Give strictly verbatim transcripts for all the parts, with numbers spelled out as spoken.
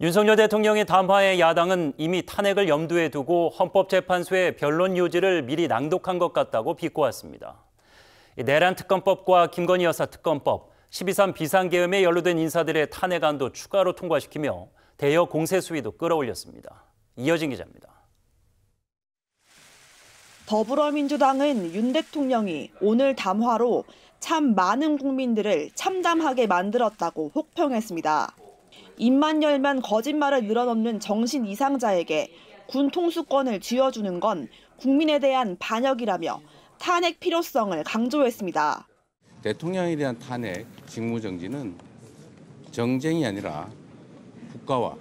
윤석열 대통령의 담화에 야당은 이미 탄핵을 염두에 두고 헌법재판소의 변론 요지를 미리 낭독한 것 같다고 비꼬았습니다. 내란 특검법과 김건희 여사 특검법, 십이 삼 비상계엄에 연루된 인사들의 탄핵안도 추가로 통과시키며 대여 공세 수위도 끌어올렸습니다. 이여진 기자입니다. 더불어민주당은 윤 대통령이 오늘 담화로 참 많은 국민들을 참담하게 만들었다고 혹평했습니다. 입만 열면 거짓말을 늘어놓는 정신 이상자에게 군 통수권을 쥐어주는 건 국민에 대한 반역이라며 탄핵 필요성을 강조했습니다. 대통령에 대한 탄핵, 직무정지는 정쟁이 아니라 국가와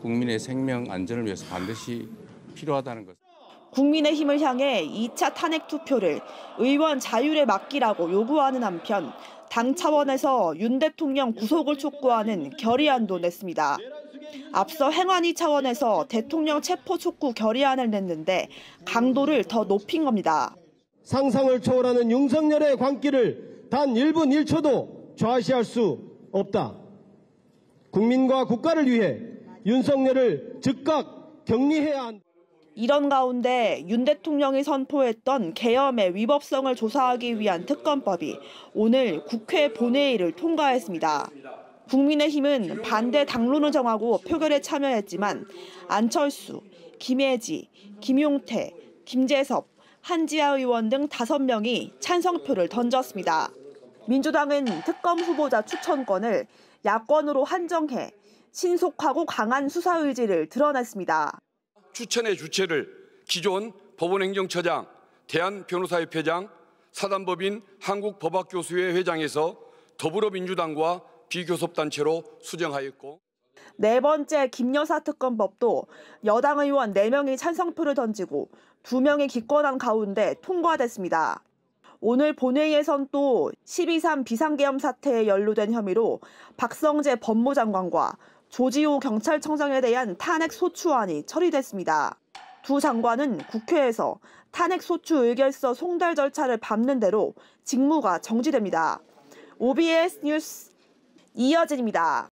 국민의 생명 안전을 위해서 반드시 필요하다는 것. 국민의힘을 향해 이 차 탄핵 투표를 의원 자율에 맡기라고 요구하는 한편 당 차원에서 윤 대통령 구속을 촉구하는 결의안도 냈습니다. 앞서 행안위 차원에서 대통령 체포 촉구 결의안을 냈는데 강도를 더 높인 겁니다. 상상을 초월하는 윤석열의 광기를 단 일 분 일 초도 좌시할 수 없다. 국민과 국가를 위해 윤석열을 즉각 격리해야 한다. 이런 가운데 윤 대통령이 선포했던 계엄의 위법성을 조사하기 위한 특검법이 오늘 국회 본회의를 통과했습니다. 국민의힘은 반대 당론을 정하고 표결에 참여했지만 안철수, 김예지, 김용태, 김재섭, 한지아 의원 등 다섯 명이 찬성표를 던졌습니다. 민주당은 특검 후보자 추천권을 야권으로 한정해 신속하고 강한 수사 의지를 드러냈습니다. 추천의 주체를 기존 법원행정처장, 대한변호사협회장, 사단법인 한국법학교수회 회장에서 더불어민주당과 비교섭단체로 수정하였고 네 번째 김여사 특검법도 여당 의원 네 명이 찬성표를 던지고 두 명이 기권한 가운데 통과됐습니다. 오늘 본회의에선 또 십이 삼 비상계엄 사태에 연루된 혐의로 박성재 법무장관과 조지호 경찰청장에 대한 탄핵소추안이 처리됐습니다. 두 장관은 국회에서 탄핵소추 의결서 송달 절차를 밟는 대로 직무가 정지됩니다. 오비에스 뉴스 이여진입니다.